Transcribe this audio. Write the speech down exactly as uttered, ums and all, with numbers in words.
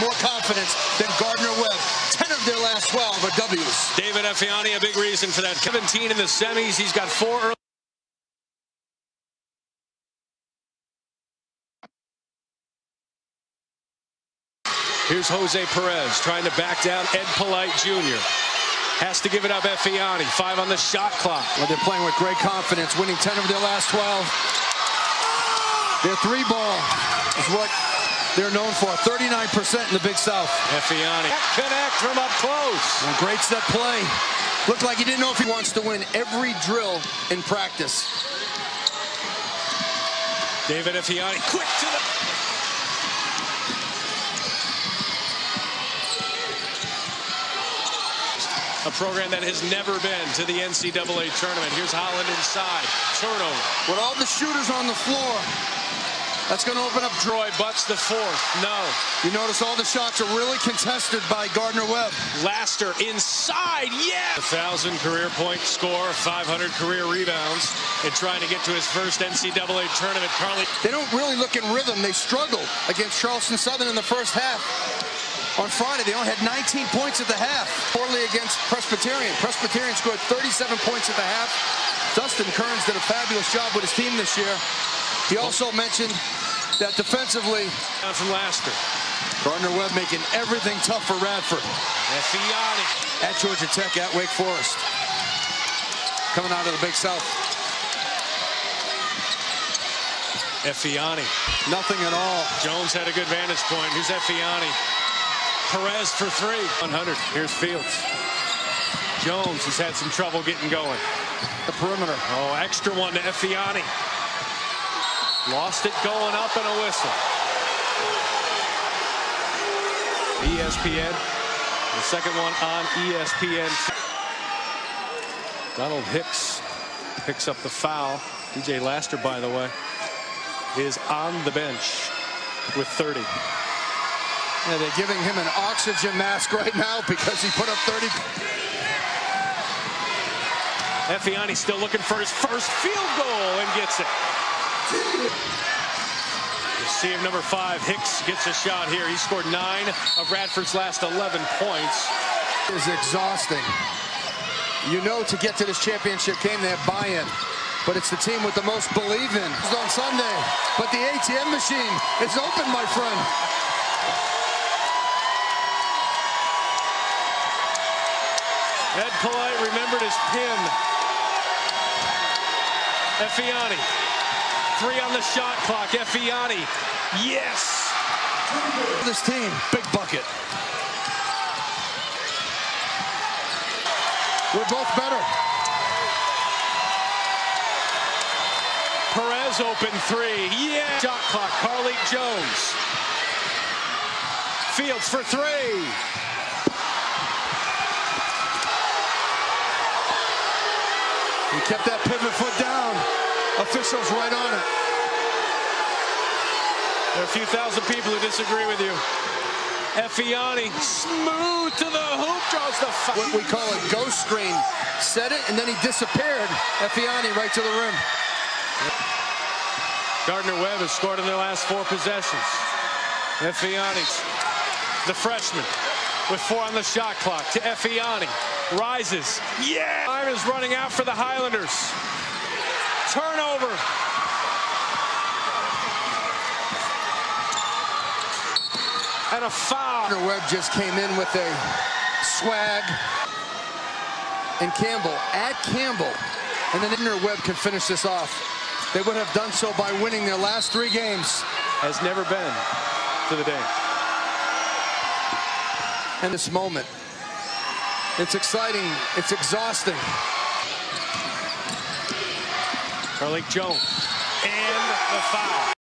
more confidence than Gardner-Webb. ten of their last twelve are W's. David Efianayi, a big reason for that. seventeen in the semis. He's got four early. Here's Jose Perez trying to back down Ed Polite Junior Has to give it up, Efianayi. Five on the shot clock. Well, they're playing with great confidence, winning ten of their last twelve. Their three ball is what they're known for. thirty-nine percent in the Big South. Efianayi. Connect from up close. Well, great set play. Looked like he didn't know if he wants to win every drill in practice. David Efianayi, quick to the... A program that has never been to the N C double A tournament. Here's Holland inside. Turnover. With all the shooters on the floor, that's going to open up. Droy Butts the fourth. No. You notice all the shots are really contested by Gardner-Webb. Laster inside. Yeah. one thousand career point score, five hundred career rebounds, and trying to get to his first N C double A tournament. Carlik. They don't really look in rhythm. They struggled against Charleston Southern in the first half. On Friday, they only had nineteen points at the half. Poorly against Presbyterian. Presbyterian scored thirty-seven points at the half. Dustin Kearns did a fabulous job with his team this year. He also mentioned that defensively. Down from Laster. Gardner-Webb making everything tough for Radford. Efianayi. At Georgia Tech, at Wake Forest. Coming out of the Big South. Efianayi. Nothing at all. Jones had a good vantage point. Here's Efianayi. Perez for three. one hundred. Here's Fields. Jones has had some trouble getting going. The perimeter. Oh, extra one to Efianayi. Lost it going up and a whistle. E S P N. The second one on E S P N. Donald Hicks picks up the foul. D J Laster, by the way, is on the bench with thirty. Yeah, they're giving him an oxygen mask right now because he put up thirty. Efianayi still looking for his first field goal and gets it. You see him, number five, Hicks gets a shot here. He scored nine of Radford's last eleven points. It is exhausting. You know, to get to this championship game, they have buy-in. But it's the team with the most belief in. It's on Sunday, but the A T M machine is open, my friend. Ed Polite remembered his pin. Efianayi. Three on the shot clock. Efianayi. Yes! This team, big bucket. We're both better. Perez open three. Yeah! Shot clock. Carlik Jones. Fields for three. He kept that pivot foot down. Officials right on it. There are a few thousand people who disagree with you. Efianayi, smooth to the hoop, draws the foul. What we call a ghost screen. Set it, and then he disappeared. Efianayi right to the rim. Gardner-Webb has scored in their last four possessions. Efianayi, the freshman, with four on the shot clock, to Efianayi. Rises. Yeah! Time is running out for the Highlanders. Turnover. And a foul. Webb just came in with a swag. And Campbell, at Campbell. And then Webb can finish this off. They would have done so by winning their last three games. Has never been to the day. And this moment. It's exciting. It's exhausting. Carlik Jones and the foul.